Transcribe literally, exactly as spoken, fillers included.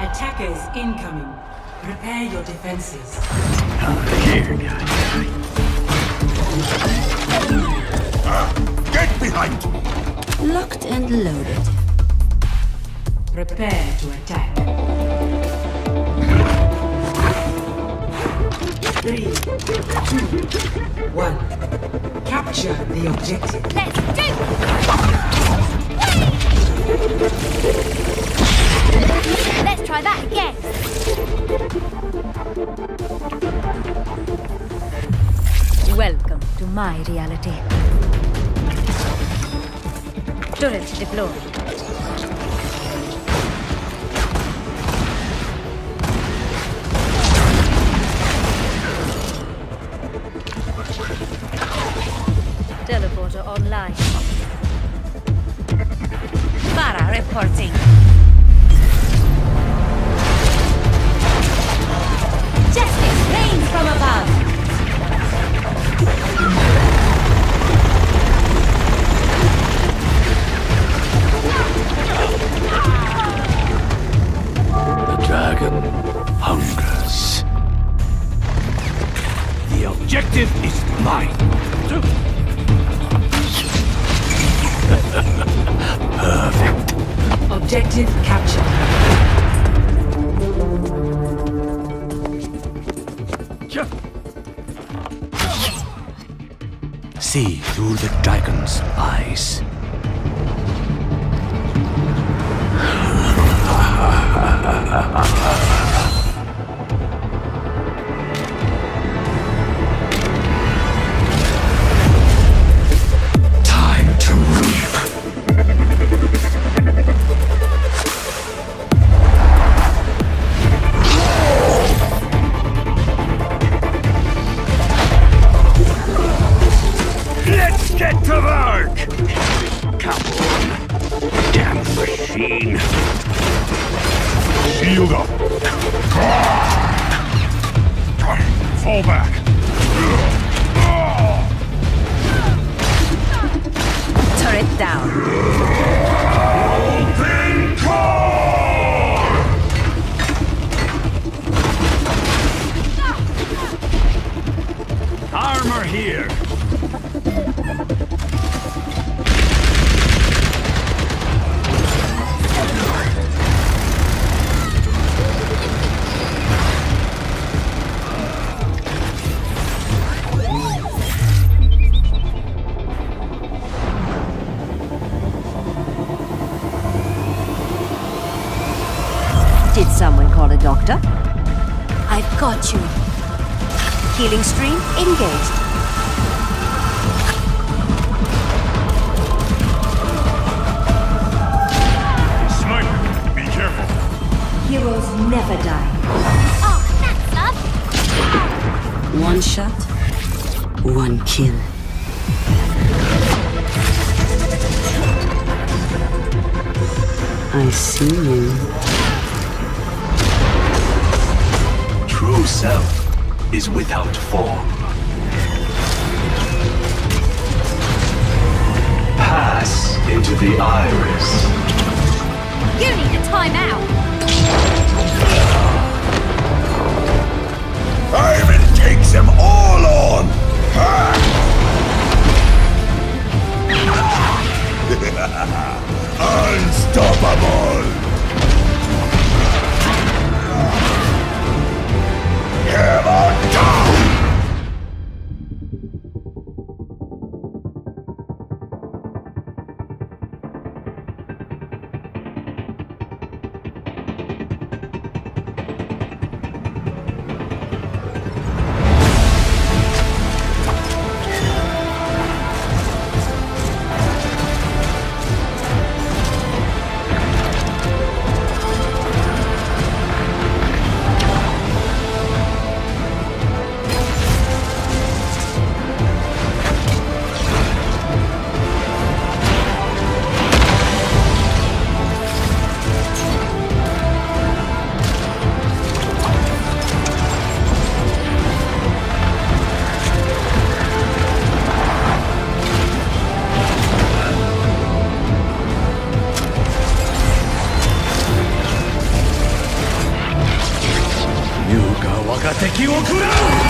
Attackers incoming. Prepare your defenses. Over here, guys. Uh, get behind me! Locked and loaded. Prepare to attack. Three, two, one. Capture the objective. Let's do it! Let's try that again. Welcome to my reality. Turret deployed. Teleporter online. Para reporting. Justice rains from above. The dragon hungers. The objective is mine. Two. Perfect. Objective captured. See through the dragon's eyes. Doctor, I've got you. Healing stream engaged. Sniper, be careful. Heroes never die. Oh, that's love. One shot, one kill. I see you. True self is without form. Pass into the iris. You need a timeout. Ivan takes them all on. Unstoppable. が敵を食らう。